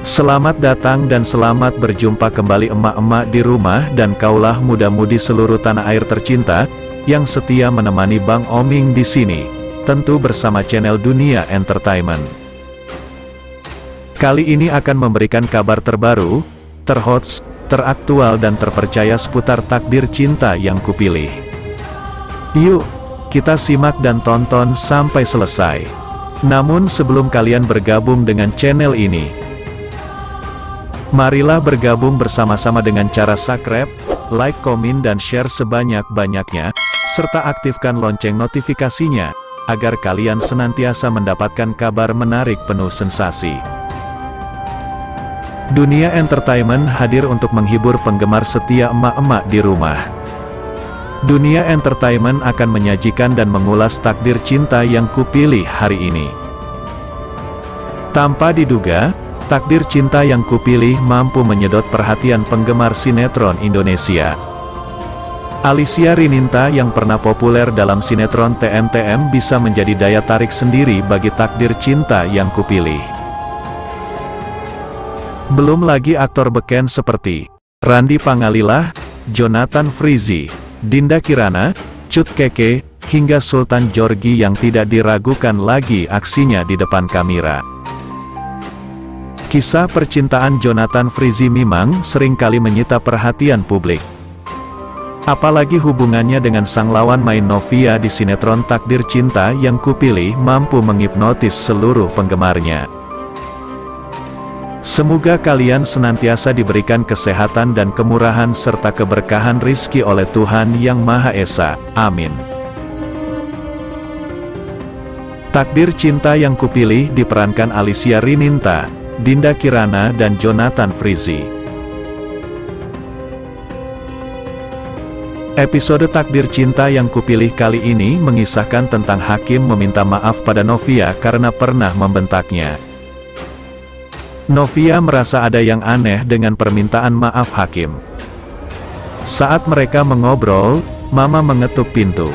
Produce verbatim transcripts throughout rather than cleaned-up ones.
Selamat datang dan selamat berjumpa kembali emak-emak di rumah dan kaulah muda-mudi seluruh tanah air tercinta, yang setia menemani Bang Oming di sini, tentu bersama channel Dunia Entertainment. Kali ini akan memberikan kabar terbaru, terhots, teraktual dan terpercaya seputar Takdir Cinta Yang Kupilih. Yuk, kita simak dan tonton sampai selesai. Namun sebelum kalian bergabung dengan channel ini, marilah bergabung bersama-sama dengan cara subscribe, like, komen, dan share sebanyak-banyaknya, serta aktifkan lonceng notifikasinya, agar kalian senantiasa mendapatkan kabar menarik penuh sensasi. Dunia Entertainment hadir untuk menghibur penggemar setia emak-emak di rumah. Dunia Entertainment akan menyajikan dan mengulas Takdir Cinta Yang Kupilih hari ini. Tanpa diduga, Takdir Cinta Yang Kupilih mampu menyedot perhatian penggemar sinetron Indonesia. Alicia Rininta yang pernah populer dalam sinetron T M T M bisa menjadi daya tarik sendiri bagi Takdir Cinta Yang Kupilih. Belum lagi aktor beken seperti Randy Pangalila, Jonathan Frizzy, Dinda Kirana, Cut Keke, hingga Sultan Georgi yang tidak diragukan lagi aksinya di depan kamera. Kisah percintaan Jonathan Frizzy memang seringkali menyita perhatian publik. Apalagi hubungannya dengan sang lawan main Novia di sinetron Takdir Cinta Yang Kupilih mampu menghipnotis seluruh penggemarnya. Semoga kalian senantiasa diberikan kesehatan dan kemurahan serta keberkahan rizki oleh Tuhan Yang Maha Esa. Amin. Takdir Cinta Yang Kupilih diperankan Alicia Rininta, Dinda Kirana dan Jonathan Frizzy. Episode Takdir Cinta Yang Kupilih kali ini mengisahkan tentang Hakim meminta maaf pada Novia karena pernah membentaknya. Novia merasa ada yang aneh dengan permintaan maaf Hakim. Saat mereka mengobrol, Mama mengetuk pintu.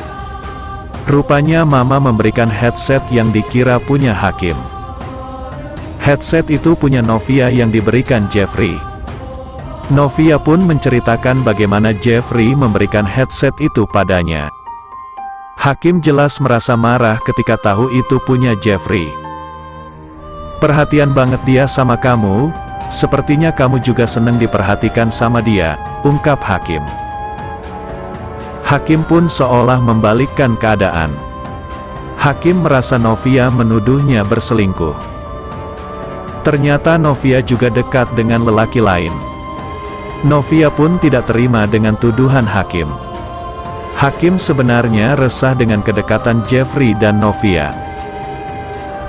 Rupanya Mama memberikan headset yang dikira punya Hakim. Headset itu punya Novia yang diberikan Jefry. Novia pun menceritakan bagaimana Jefry memberikan headset itu padanya. Hakim jelas merasa marah ketika tahu itu punya Jefry. Perhatian banget dia sama kamu, sepertinya kamu juga seneng diperhatikan sama dia, ungkap Hakim. Hakim pun seolah membalikkan keadaan. Hakim merasa Novia menuduhnya berselingkuh. Ternyata Novia juga dekat dengan lelaki lain. Novia pun tidak terima dengan tuduhan Hakim. Hakim sebenarnya resah dengan kedekatan Jefry dan Novia.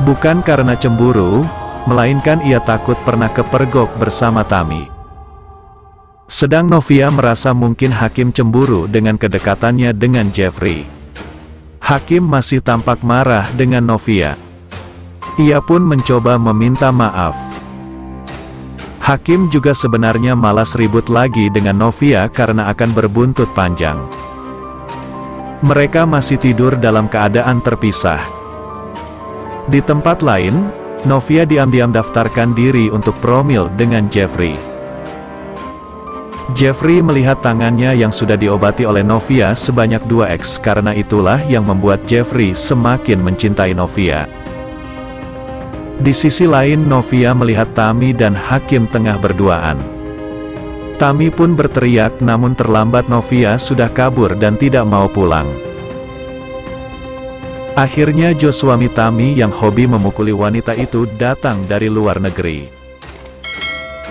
Bukan karena cemburu, melainkan ia takut pernah kepergok bersama Tami. Sedang Novia merasa mungkin Hakim cemburu dengan kedekatannya dengan Jefry. Hakim masih tampak marah dengan Novia. Ia pun mencoba meminta maaf. Hakim juga sebenarnya malas ribut lagi dengan Novia karena akan berbuntut panjang. Mereka masih tidur dalam keadaan terpisah. Di tempat lain, Novia diam-diam daftarkan diri untuk promil dengan Jefry. Jefry melihat tangannya yang sudah diobati oleh Novia sebanyak dua kali, karena itulah yang membuat Jefry semakin mencintai Novia. Di sisi lain Novia melihat Tami dan Hakim tengah berduaan. Tami pun berteriak namun terlambat, Novia sudah kabur dan tidak mau pulang. Akhirnya Jo suami Tami yang hobi memukuli wanita itu datang dari luar negeri.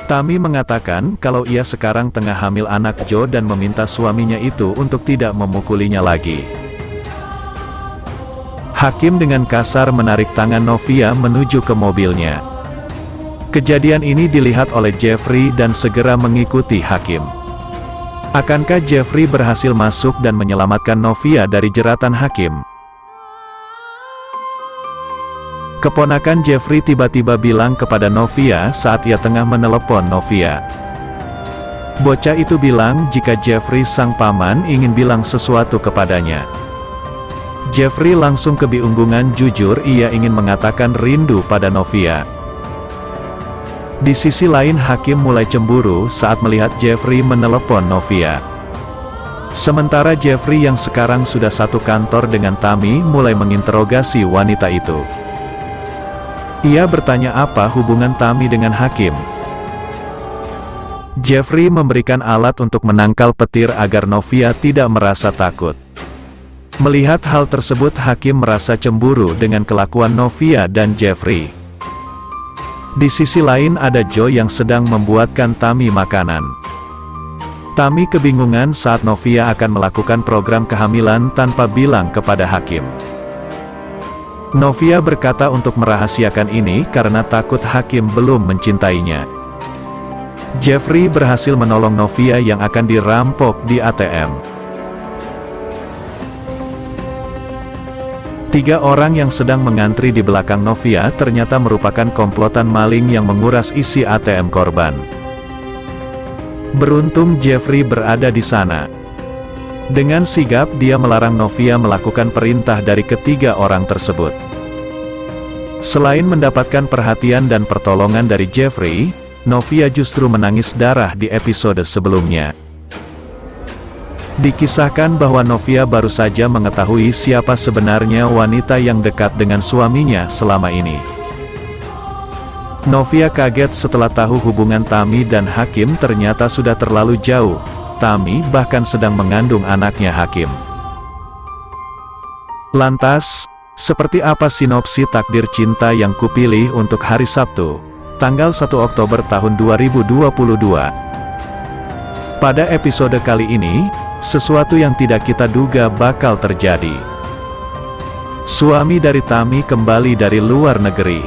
Tami mengatakan kalau ia sekarang tengah hamil anak Jo dan meminta suaminya itu untuk tidak memukulinya lagi. Hakim dengan kasar menarik tangan Novia menuju ke mobilnya. Kejadian ini dilihat oleh Jefry dan segera mengikuti Hakim. Akankah Jefry berhasil masuk dan menyelamatkan Novia dari jeratan Hakim? Keponakan Jefry tiba-tiba bilang kepada Novia saat ia tengah menelepon Novia. Bocah itu bilang jika Jefry sang paman ingin bilang sesuatu kepadanya. Jefry langsung kebingungan, jujur ia ingin mengatakan rindu pada Novia. Di sisi lain, Hakim mulai cemburu saat melihat Jefry menelepon Novia. Sementara Jefry yang sekarang sudah satu kantor dengan Tami mulai menginterogasi wanita itu. Ia bertanya apa hubungan Tami dengan Hakim. Jefry memberikan alat untuk menangkal petir agar Novia tidak merasa takut. Melihat hal tersebut, Hakim merasa cemburu dengan kelakuan Novia dan Jefry. Di sisi lain ada Joe yang sedang membuatkan Tami makanan. Tami kebingungan saat Novia akan melakukan program kehamilan tanpa bilang kepada Hakim. Novia berkata untuk merahasiakan ini karena takut Hakim belum mencintainya. Jefry berhasil menolong Novia yang akan dirampok di A T M. Tiga orang yang sedang mengantri di belakang Novia ternyata merupakan komplotan maling yang menguras isi A T M korban. Beruntung Jefry berada di sana. Dengan sigap dia melarang Novia melakukan perintah dari ketiga orang tersebut. Selain mendapatkan perhatian dan pertolongan dari Jefry, Novia justru menangis darah di episode sebelumnya. Dikisahkan bahwa Novia baru saja mengetahui siapa sebenarnya wanita yang dekat dengan suaminya selama ini. Novia kaget setelah tahu hubungan Tami dan Hakim ternyata sudah terlalu jauh. Tami bahkan sedang mengandung anaknya Hakim. Lantas, seperti apa sinopsi Takdir Cinta Yang Kupilih untuk hari Sabtu, tanggal satu Oktober tahun dua ribu dua puluh dua. Pada episode kali ini, sesuatu yang tidak kita duga bakal terjadi. Suami dari Tami kembali dari luar negeri.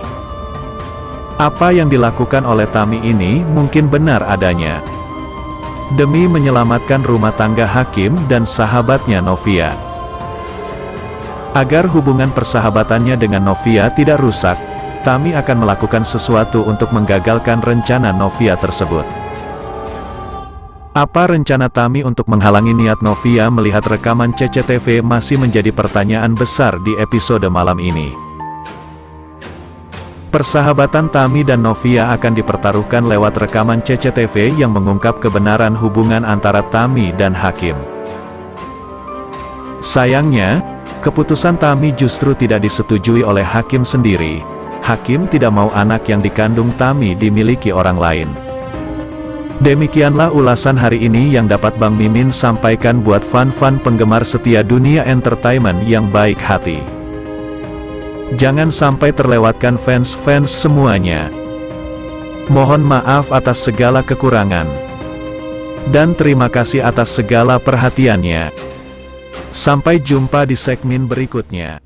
Apa yang dilakukan oleh Tami ini mungkin benar adanya. Demi menyelamatkan rumah tangga Hakim dan sahabatnya Novia. Agar hubungan persahabatannya dengan Novia tidak rusak, Tami akan melakukan sesuatu untuk menggagalkan rencana Novia tersebut. Apa rencana Tami untuk menghalangi niat Novia melihat rekaman C C T V masih menjadi pertanyaan besar di episode malam ini. Persahabatan Tami dan Novia akan dipertaruhkan lewat rekaman C C T V yang mengungkap kebenaran hubungan antara Tami dan Hakim. Sayangnya, keputusan Tami justru tidak disetujui oleh Hakim sendiri. Hakim tidak mau anak yang dikandung Tami dimiliki orang lain. Demikianlah ulasan hari ini yang dapat Bang Mimin sampaikan buat fan-fan penggemar setia dunia entertainment yang baik hati. Jangan sampai terlewatkan fans-fans semuanya. Mohon maaf atas segala kekurangan. Dan terima kasih atas segala perhatiannya. Sampai jumpa di segmen berikutnya.